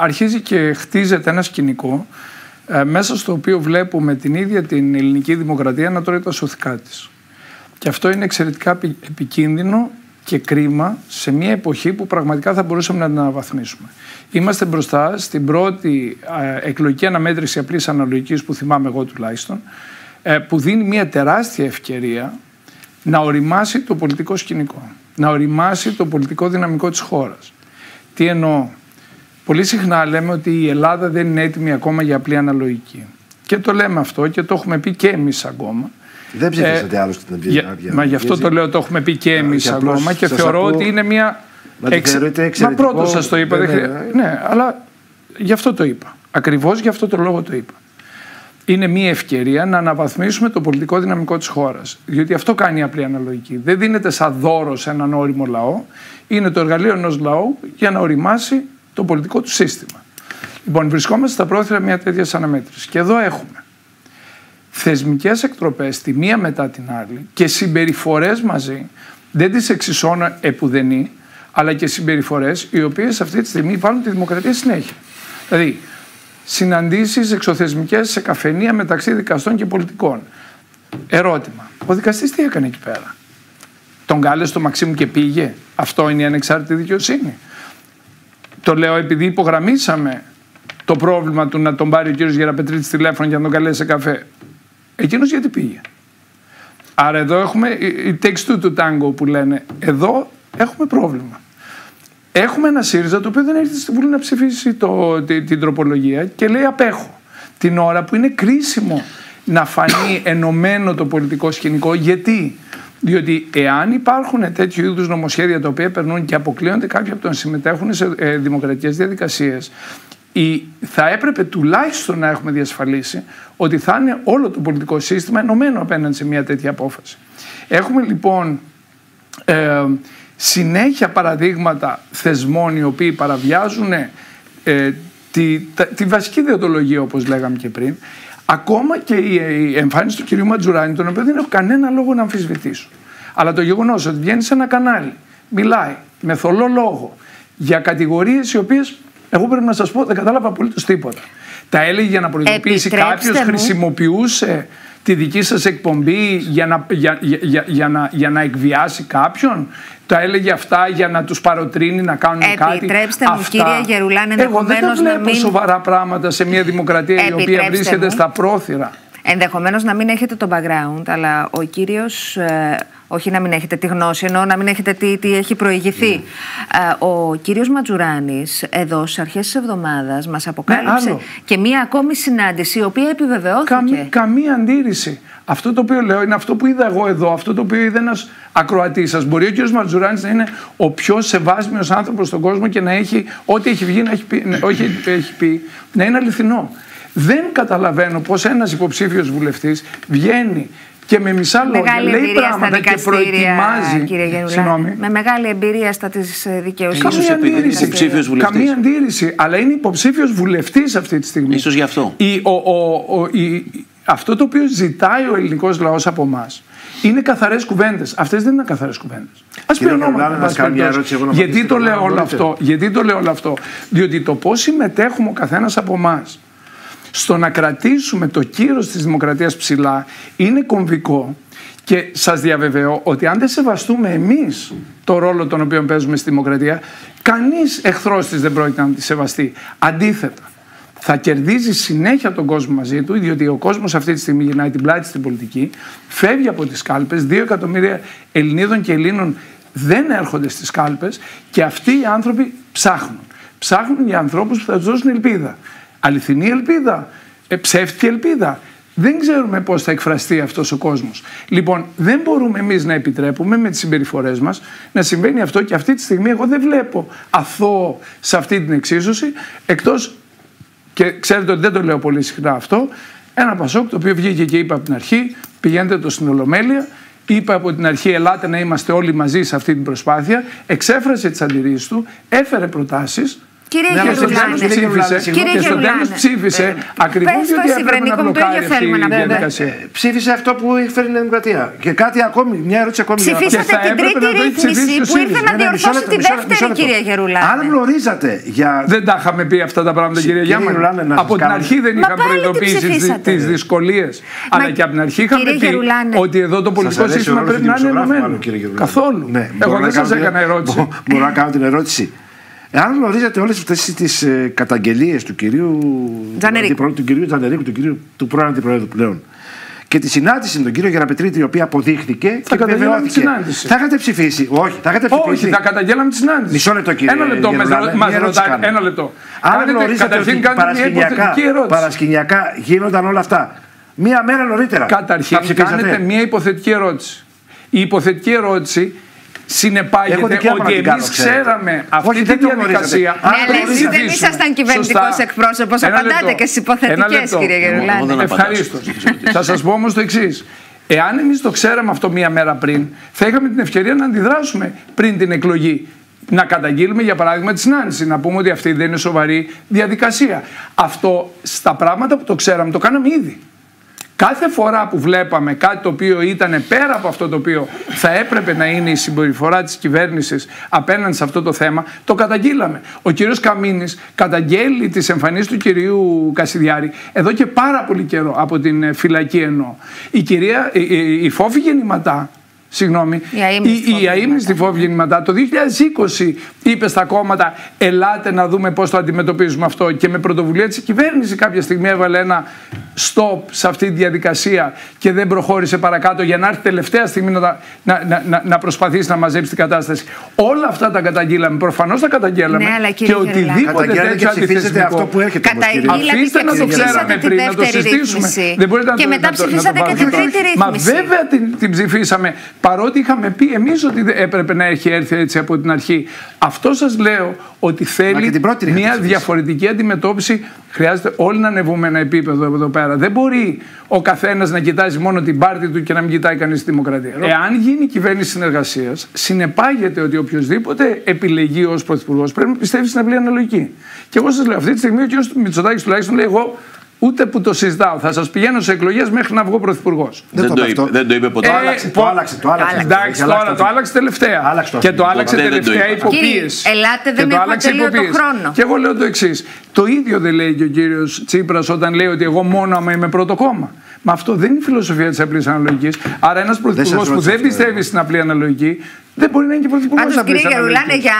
αρχίζει και χτίζεται ένα σκηνικό μέσα στο οποίο βλέπουμε την ίδια την ελληνική δημοκρατία να τρώει τα σωθικά της. Και αυτό είναι εξαιρετικά επικίνδυνο και κρίμα σε μια εποχή που πραγματικά θα μπορούσαμε να την αναβαθμίσουμε. Είμαστε μπροστά στην πρώτη εκλογική αναμέτρηση απλής αναλογικής που θυμάμαι εγώ τουλάχιστον, που δίνει μια τεράστια ευκαιρία να οριμάσει το πολιτικό σκηνικό, να οριμάσει το πολιτικό δυναμικό της χώρας. Τι εννοώ? Πολύ συχνά λέμε ότι η Ελλάδα δεν είναι έτοιμη ακόμα για απλή αναλογική. Και το λέμε αυτό και το έχουμε πει και εμείς ακόμα. Δεν ψηφίσατε άλλωστε την Ευρωβουλευτική. Μα γι' αυτό το λέω, το έχουμε πει και εμείς ακόμα και θεωρώ ότι είναι μια. Μα πρώτο σας το είπα. Ναι, αλλά γι' αυτό το είπα. Ακριβώς γι' αυτό το λόγο το είπα. Είναι μια ευκαιρία να αναβαθμίσουμε το πολιτικό δυναμικό της χώρας. Διότι αυτό κάνει η απλή αναλογική. Δεν δίνεται σαν δώρο σε έναν όριμο λαό. Είναι το εργαλείο ενός λαού για να οριμάσει το πολιτικό του σύστημα. Λοιπόν, βρισκόμαστε στα πρόθυρα μια τέτοια αναμέτρηση. Και εδώ έχουμε θεσμικές εκτροπές τη μία μετά την άλλη και συμπεριφορές μαζί, δεν τις εξισώνω επουδενή, αλλά και συμπεριφορές οι οποίες αυτή τη στιγμή βάλουν τη δημοκρατία συνέχεια. Δηλαδή, συναντήσεις εξωθεσμικές σε καφενεία μεταξύ δικαστών και πολιτικών. Ερώτημα. Ο δικαστής τι έκανε εκεί πέρα? Τον κάλεσε το Μαξίμου και πήγε? Αυτό είναι η ανεξάρτητη δικαιοσύνη? Το λέω επειδή υπογραμμίσαμε το πρόβλημα του να τον πάρει ο κύριος Γεραπετρίτης τηλέφωνο για να τον καλέσει σε καφέ. Εκείνος γιατί πήγε? Άρα εδώ έχουμε η takes two του τάγκο που λένε. Εδώ έχουμε πρόβλημα. Έχουμε ένα ΣΥΡΙΖΑ το οποίο δεν έρχεται στη Βουλή να ψηφίσει την τροπολογία και λέει απέχω. Την ώρα που είναι κρίσιμο να φανεί ενωμένο το πολιτικό σκηνικό. Γιατί? Διότι εάν υπάρχουν τέτοιου είδους νομοσχέδια τα οποία περνούν και αποκλείονται κάποιοι από το να συμμετέχουν σε δημοκρατικές διαδικασίες, θα έπρεπε τουλάχιστον να έχουμε διασφαλίσει ότι θα είναι όλο το πολιτικό σύστημα ενωμένο απέναντι σε μια τέτοια απόφαση. Έχουμε λοιπόν συνέχεια παραδείγματα θεσμών οι οποίοι παραβιάζουν τη βασική δεοντολογία, όπως λέγαμε και πριν. Ακόμα και η εμφάνιση του κυρίου Ματζουράνη, τον οποίο δεν έχω κανένα λόγο να αμφισβητήσω. Αλλά το γεγονός ότι βγαίνει σε ένα κανάλι, μιλάει με θολό λόγο για κατηγορίες οι οποίες εγώ πρέπει να σας πω δεν κατάλαβα απολύτως τίποτα. Τα έλεγε για να προειδοποιήσει κάποιος, χρησιμοποιούσε τη δική σας εκπομπή για να εκβιάσει κάποιον. Τα έλεγε αυτά για να τους παροτρύνει να κάνουν κάτι. Επιτρέψτε μου, κύριε Γερουλάνη, ενδεχομένως να μην... Εγώ δεν βλέπω σοβαρά πράγματα σε μια δημοκρατία η οποία βρίσκεται στα πρόθυρα. Ενδεχομένως να μην έχετε το background, αλλά ο κύριος... όχι να μην έχετε τη γνώση, εννοώ να μην έχετε τι έχει προηγηθεί. Yeah. Ο κύριος Ματζουράνης εδώ στις αρχές της εβδομάδας μας αποκάλυψε και μία ακόμη συνάντηση η οποία επιβεβαιώθηκε. Καμία αντίρρηση. Αυτό το οποίο λέω είναι αυτό που είδα εγώ εδώ, αυτό το οποίο είδε ένας ακροατής σας. Μπορεί ο κύριος Ματζουράνης να είναι ο πιο σεβάσμιος άνθρωπος στον κόσμο και να έχει ό,τι έχει βγει, έχει πει, να είναι αληθινό. Δεν καταλαβαίνω πως ένας υποψήφιος βουλευτής βγαίνει και με μισά λόγια λέει πράγματα και προετοιμάζει. Συγγνώμη. Με μεγάλη εμπειρία στα της δικαιοσύνης. Καμία αντίρρηση. Αλλά είναι υποψήφιος βουλευτής αυτή τη στιγμή. Ίσως γι' αυτό. Αυτό το οποίο ζητάει ο ελληνικός λαός από εμάς είναι καθαρές κουβέντες. Αυτές δεν είναι καθαρές κουβέντες. Ας πει ονόματα. Γιατί το λέω όλο αυτό? Διότι το πώς συμμετέχουμε ο καθένας από εμάς στο να κρατήσουμε το κύρος της δημοκρατίας ψηλά είναι κομβικό και σας διαβεβαιώ ότι αν δεν σεβαστούμε εμείς το ρόλο τον οποίο παίζουμε στη δημοκρατία, κανείς εχθρός της δεν πρόκειται να τη σεβαστεί. Αντίθετα, θα κερδίζει συνέχεια τον κόσμο μαζί του, διότι ο κόσμος αυτή τη στιγμή γυρνάει την πλάτη στην πολιτική, φεύγει από τις κάλπες, 2 εκατομμύρια Ελληνίδων και Ελλήνων δεν έρχονται στις κάλπες και αυτοί οι άνθρωποι ψάχνουν. Ψάχνουν για ανθρώπους που θα τους δώσουν ελπίδα. Αληθινή ελπίδα, ψεύτικη ελπίδα. Δεν ξέρουμε πώς θα εκφραστεί αυτός ο κόσμος. Λοιπόν, δεν μπορούμε εμείς να επιτρέπουμε με τις συμπεριφορές μας να συμβαίνει αυτό και αυτή τη στιγμή εγώ δεν βλέπω αθώο σε αυτή την εξίσωση, εκτός, και ξέρετε ότι δεν το λέω πολύ συχνά αυτό, ένα ΠΑΣΟΚ το οποίο βγήκε και είπε από την αρχή πηγαίνετε το στην Ολομέλεια, είπε από την αρχή ελάτε να είμαστε όλοι μαζί σε αυτή την προσπάθεια, εξέφρασε τις αντιρρήσεις του, έφερε προτάσεις. Κύριε Γεωργιάδη, ψήφισε ακριβώς γιατί έπρεπε να μπλοκάρει αυτή η διαδικασία. Ψήφισε αυτό που έφερε η Δημοκρατία. Και κάτι ακόμη, μια ερώτηση ακόμη. Ψηφίσατε την τρίτη ρύθμιση που ήρθε να διορθώσει τη δεύτερη, κύριε Γερουλάνη. Αν γνωρίζατε για. Δεν τα είχαμε πει αυτά τα πράγματα, κύριε Γερουλάνη. Από την αρχή δεν είχαμε προειδοποιήσει τις δυσκολίες. Αλλά και από την αρχή είχαμε πει ότι εδώ το πολιτικό σύστημα πρέπει να είναι ενωμένο. Καθόλου. Εγώ δεν σας έκανα ερώτηση. Μπορώ να κάνω την ερώτηση. Αν γνωρίζετε όλες αυτές τις καταγγελίες του κυρίου Τζανερίκου, του πρώην Αντιπροέδρου πλέον, και τη συνάντηση με τον κύριο Γεραπετρίτη, η οποία αποδείχθηκε και βεβαιώθηκε. Θα είχατε ψηφίσει. Όχι, θα είχατε ψηφίσει. Όχι, θα καταγγέλαμε τη συνάντηση. Μισό λεπτό, κύριε. Ένα λεπτό. Ένα λεπτό. Αν γνωρίζετε ότι παρασκηνιακά γίνονταν όλα αυτά, μία μέρα νωρίτερα. Καταρχήν, κάνετε μία υποθετική ερώτηση. Η υποθετική ερώτηση συνεπάγεται ότι εμείς ξέραμε αυτή τη διαδικασία. Ναι, δεν ήσασταν κυβερνητικός εκπρόσωπος. Απαντάτε και στις υποθετικές, κύριε Γερουλάνη. Ευχαρίστως. Θα σας πω όμως το εξής. Εάν εμείς το ξέραμε αυτό μία μέρα πριν, θα είχαμε την ευκαιρία να αντιδράσουμε πριν την εκλογή. Να καταγγείλουμε, για παράδειγμα, τη συνάντηση. Να πούμε ότι αυτή δεν είναι σοβαρή διαδικασία. Αυτό στα πράγματα που το ξέραμε, το κάναμε ήδη. Κάθε φορά που βλέπαμε κάτι το οποίο ήταν πέρα από αυτό το οποίο θα έπρεπε να είναι η συμπεριφορά της κυβέρνησης απέναντι σε αυτό το θέμα, το καταγγείλαμε. Ο κύριος Καμίνης καταγγέλει τις εμφανίσεις του κυρίου Κασιδιάρη εδώ και πάρα πολύ καιρό, από την φυλακή εννοώ. Η Φώφη Γεννηματά, συγγνώμη, η αείμνηστη Φώφη Γεννηματά, το 2020 είπε στα κόμματα: ελάτε να δούμε πώς το αντιμετωπίζουμε αυτό. Και με πρωτοβουλία της κυβέρνησης κάποια στιγμή έβαλε ένα stop σε αυτή τη διαδικασία και δεν προχώρησε παρακάτω, για να έρθει τελευταία στιγμή να προσπαθήσει να μαζέψει την κατάσταση. Όλα αυτά τα καταγγείλαμε. Προφανώς τα καταγγέλαμε. Ναι, αλλά, και οτιδήποτε τέτοιο αντιθεσμικό. Αφήστε να το ξέραμε πριν, να το συζητήσουμε. Δεν μπορείτε να το κάνετε. Μα βέβαια την ψηφίσαμε. Παρότι είχαμε πει εμείς ότι έπρεπε να έχει έρθει έτσι από την αρχή. Αυτό σας λέω, ότι θέλει μια διαφορετική αντιμετώπιση. Χρειάζεται όλοι να ανεβούμε ένα επίπεδο εδώ πέρα. Δεν μπορεί ο καθένας να κοιτάζει μόνο την πάρτη του και να μην κοιτάει κανείς τη δημοκρατία. Εάν γίνει κυβέρνηση συνεργασίας, συνεπάγεται ότι οποιοδήποτε επιλεγεί ως πρωθυπουργός πρέπει να πιστεύει στην απλή αναλογική. Και εγώ σας λέω, αυτή τη στιγμή ο κ. Μητσοτάκης τουλάχιστον λέει: εγώ ούτε που το συζητάω. Θα σας πηγαίνω σε εκλογές μέχρι να βγω πρωθυπουργός. Δεν το είπε ποτέ. Το άλλαξε. Εντάξει, τώρα το άλλαξε τελευταία. Και το άλλαξε τελευταία υποπίεση. Ελάτε, δεν έχουμε το χρόνο. Και εγώ λέω το εξής. Το ίδιο δεν λέει και ο κύριος Τσίπρας όταν λέει ότι εγώ μόνο άμα είμαι πρώτο κόμμα. Μα αυτό δεν είναι η φιλοσοφία της απλής αναλογικής. Άρα ένας πρωθυπουργός που δεν πιστεύει στην απλή αναλογική δεν μπορεί να είναι και πρωθυπουργός της απλής αναλογικής.